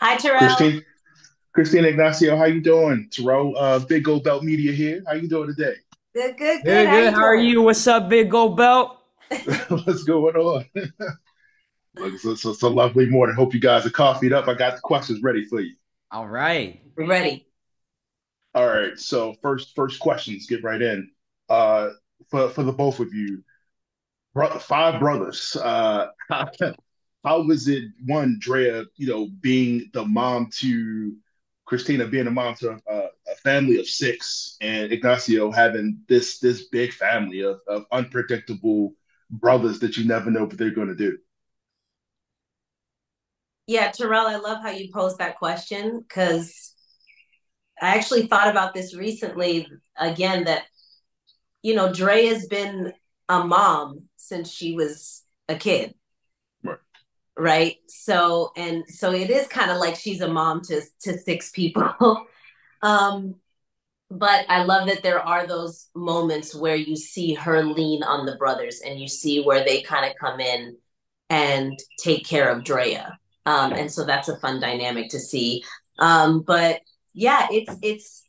Hi, Terrell. Christina Ignacio, how you doing? Terrell, Big Gold Belt Media here. How you doing today? Good. How are you? What's up, Big Gold Belt? What's going on? Look, it's a lovely morning. Hope you guys are coffeeed up. I got the questions ready for you. All right. We're ready. All right. So first questions, get right in. For the both of you, five brothers, how was it, one, Drea, being the mom to Christina, being a mom to a family of six, and Ignacio having this big family of unpredictable brothers that you never know what they're going to do? Yeah, Terrell, I love how you posed that question, because I actually thought about this recently, again, that, Drea has been a mom since she was a kid. Right. So it is kind of like she's a mom to six people. But I love that there are those moments where you see her lean on the brothers, and you see where they kind of come in and take care of Drea. And so that's a fun dynamic to see. But yeah, it's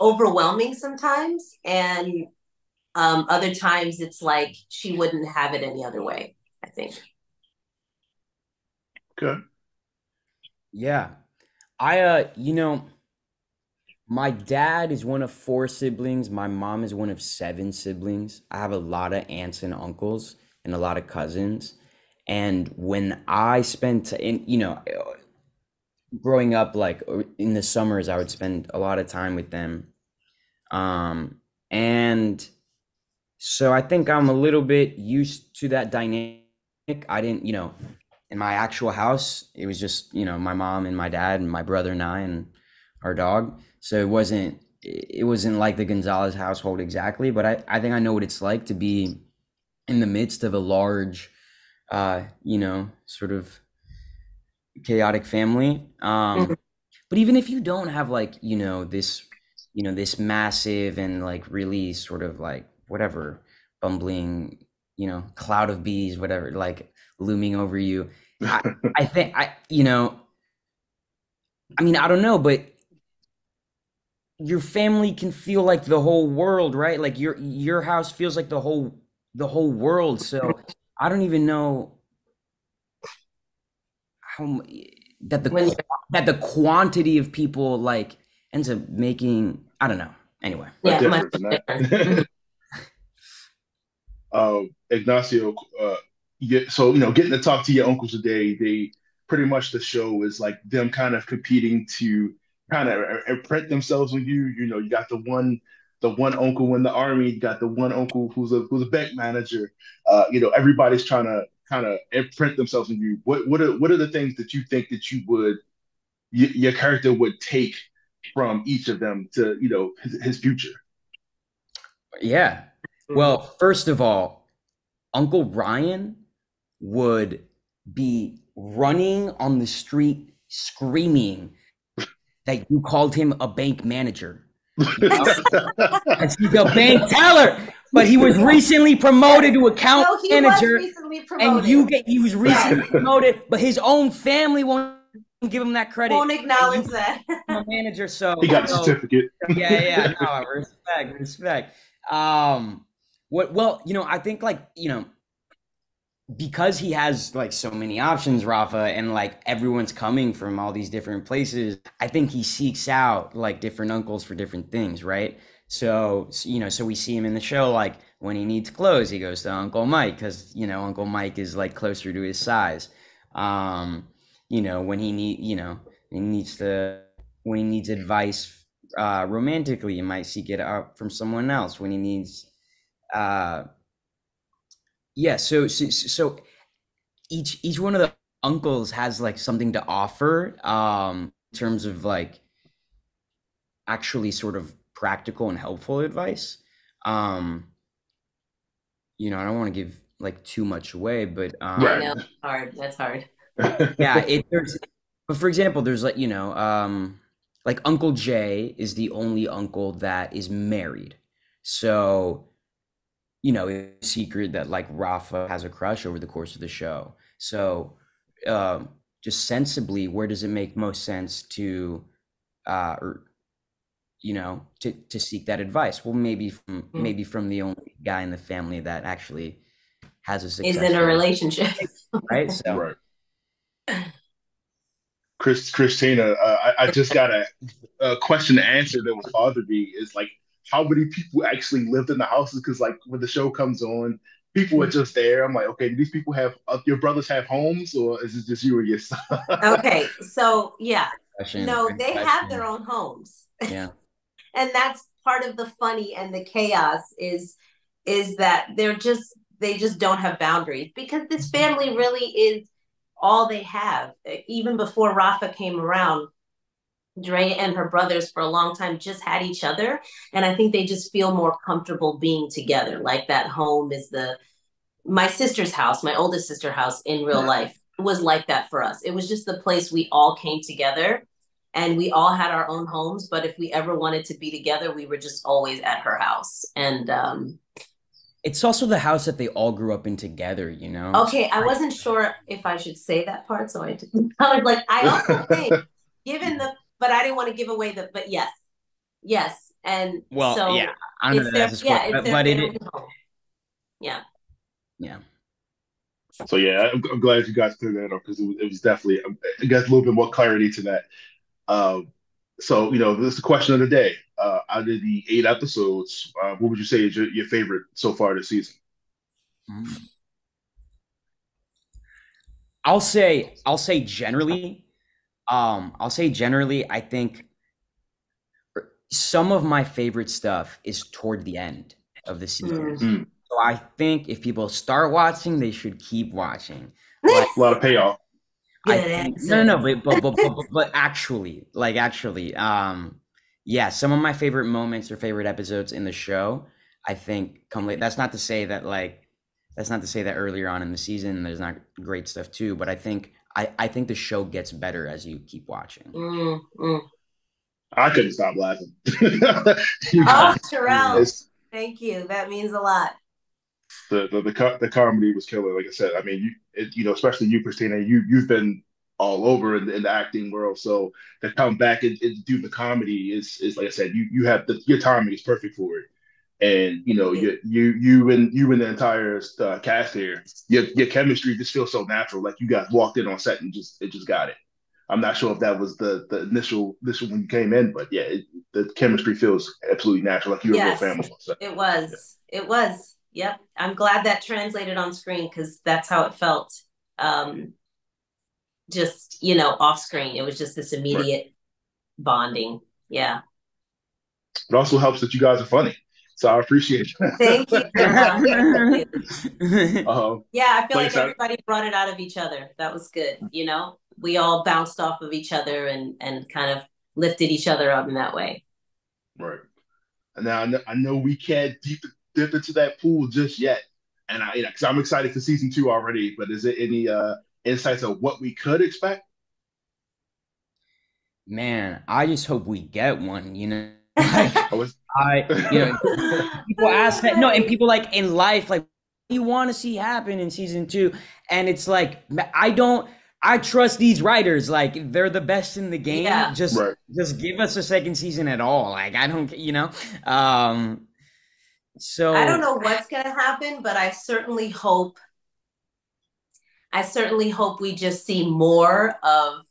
overwhelming sometimes. And other times it's like she wouldn't have it any other way, I think. Okay. Yeah. My dad is one of four siblings. My mom is one of seven siblings. I have a lot of aunts and uncles and a lot of cousins. And when I spent, growing up, like in the summers, I would spend a lot of time with them. And so I think I'm a little bit used to that dynamic. I didn't, in my actual house, it was just, my mom and my dad and my brother and I and our dog. So it wasn't like the Gonzalez household exactly, but I think I know what it's like to be in the midst of a large, sort of chaotic family. But even if you don't have like, this massive and like really sort of like whatever, bumbling, cloud of bees, whatever, like looming over you. I think I don't know, but your family can feel like the whole world, right? Like your house feels like the whole world. So I don't even know how that the quantity of people like ends up making, I don't know. Anyway. Yeah. Ignacio, getting to talk to your uncles today, they pretty much, the show is like them kind of competing to kind of imprint themselves on you. You got the one uncle in the army, you got the one uncle who's a bank manager. Everybody's trying to kind of imprint themselves on you. What are the things that you think that your character would take from each of them to his future? Yeah. Well, first of all, Uncle Ryan would be running on the street screaming that you called him a bank manager. He's a bank teller, but he was recently promoted to account manager. He was recently promoted, but his own family won't give him that credit. Won't acknowledge that. A manager, so he got a certificate. Yeah. No, respect. I think because he has like so many options, Rafa, and like everyone's coming from all these different places, I think he seeks out like different uncles for different things, right? So we see him in the show, like when he needs clothes, he goes to Uncle Mike because Uncle Mike is like closer to his size. When he needs advice romantically, he might seek it out from someone else. When he needs so each one of the uncles has like something to offer in terms of like actually sort of practical and helpful advice. I don't want to give like too much away, but no, that's hard. Yeah, but for example, there's like like Uncle Jay is the only uncle that is married, so it's a secret that like Rafa has a crush over the course of the show. So just sensibly, where does it make most sense to, or, you know, to seek that advice? Well, maybe from the only guy in the family that actually has a successful, is in a relationship, right? So. Right. Christina, I just got a question to answer that would bother me, is like, how many people actually lived in the houses? Because like when the show comes on, people are just there. I'm like, okay, do these people have, your brothers have homes, or is it just you and your son? Okay, so yeah, no, they have their own homes. Yeah, and that's part of the funny and the chaos is that they just don't have boundaries, because this family really is all they have. Even before Rafa came around, Drea and her brothers for a long time just had each other. And I think they just feel more comfortable being together. Like that home is my sister's house, my oldest sister's house in real life was like that for us. It was just the place we all came together, and we all had our own homes. But if we ever wanted to be together, we were just always at her house. And, it's also the house that they all grew up in together, you know? Okay, I wasn't sure if I should say that part, so I didn't. I was like, I also think, given the, but I didn't want to give away the, but yes. Yes, and well, so. Yeah, I don't know that that's a spoiler, but it yeah. Yeah. So yeah, I'm glad you guys cleared that up, because it was definitely, I guess, a little bit more clarity to that. So, you know, this is the question of the day. Out of the 8 episodes, what would you say is your favorite so far this season? I'll say generally, I think some of my favorite stuff is toward the end of the season. Mm-hmm. So I think if people start watching, they should keep watching. Like, a lot of payoff. But actually, yeah, some of my favorite moments or favorite episodes in the show, I think, come late. That's not to say that earlier on in the season there's not great stuff too, but I think I think the show gets better as you keep watching. I couldn't stop laughing. Oh, Terrell, thank you. That means a lot. The comedy was killer. Like I said, I mean, you know, especially you, Christina, you've been all over in the acting world. So to come back and do the comedy is like I said, you have your timing is perfect for it. And you know, you and the entire cast here, your chemistry just feels so natural. Like you guys walked in on set and just got it. I'm not sure if that was the initial when you came in, but yeah, the chemistry feels absolutely natural. Like you're a real family on set. It was. Yeah. It was. Yep. I'm glad that translated on screen, because that's how it felt. Just, you know, off screen. It was just this immediate bonding. Yeah. It also helps that you guys are funny. So I appreciate it. Thank you. Yeah, I feel like everybody brought it out of each other. That was good. You know, we all bounced off of each other and kind of lifted each other up in that way. Right. Now, I know we can't dip into that pool just yet, and because I'm excited for season 2 already. But is there any insights of what we could expect? Man, I just hope we get one. You know, people ask that. No, and people like in life, like what do you want to see happen in season 2, and it's like I trust these writers, like they're the best in the game. Yeah. Just give us a second season at all. Like I don't, you know. So I don't know what's going to happen, but I certainly hope we just see more of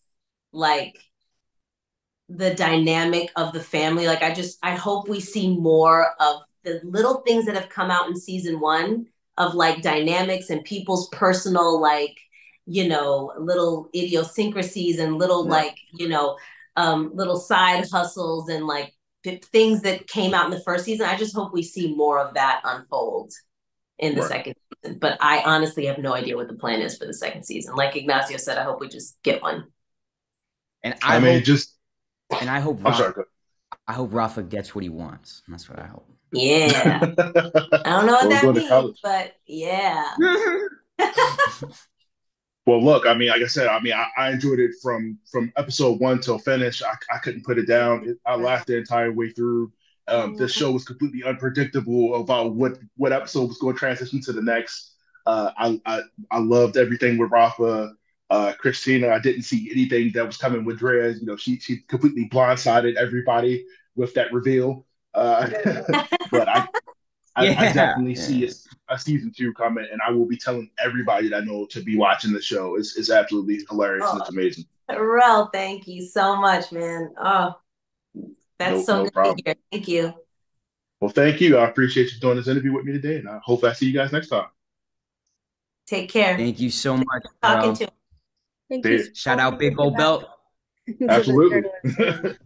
like the dynamic of the family. Like I hope we see more of the little things that have come out in season 1 of like dynamics and people's personal, like, you know, little idiosyncrasies and little like, you know, little side hustles and like things that came out in the first season. I just hope we see more of that unfold in the second season. But I honestly have no idea what the plan is for the second season. Like Ignacio said, I hope we just get one. And I hope Rafa gets what he wants. That's what I hope. Yeah. I don't know what that means, but yeah. Well, look, I mean, like I said, I mean, I enjoyed it from episode 1 till finish. I couldn't put it down. I laughed the entire way through. This show was completely unpredictable about what episode was going to transition to the next. I loved everything with Rafa. Christina, I didn't see anything that was coming with Drea. You know, she completely blindsided everybody with that reveal. But I definitely see a season 2 coming, and I will be telling everybody that I know to be watching the show. It's absolutely hilarious and it's amazing. Terrell, thank you so much, man. Oh, that's so good to hear. Thank you. Well, thank you. I appreciate you doing this interview with me today, and I hope I see you guys next time. Take care. Thank you so much. Talking to you. Shout out Big Gold Belt. Absolutely.